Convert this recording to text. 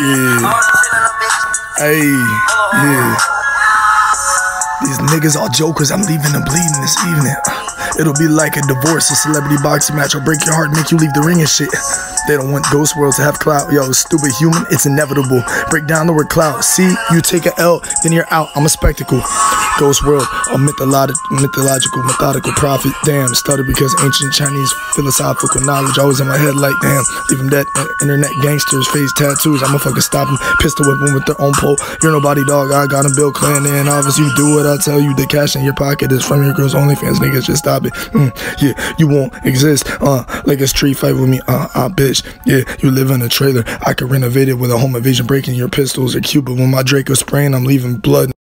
Yeah. Hey. Yeah. These niggas all jokers. I'm leaving them bleeding this evening. It'll be like a divorce, a celebrity boxing match. I'll break your heart, make you leave the ring and shit. They don't want Ghost World to have clout. Yo, stupid human, it's inevitable. Break down the word clout. See, you take a L, then you're out. I'm a spectacle. Ghost World, a mythological, methodical prophet. Damn, started because ancient Chinese philosophical knowledge always in my head like, damn, leave him dead. Internet gangsters, face tattoos. I'ma fucking stop him. Pistol whip him with their own pole. You're nobody, dog. I got him, Bill Clinton. And obviously, you do what I tell you. The cash in your pocket is from your girl's OnlyFans. Niggas, just stop it. Yeah, you won't exist, like a street fight with me, bitch. Yeah, you live in a trailer, I could renovate it with a home invasion, breaking your pistols or Cuba. When my Draco sprain, I'm leaving blood.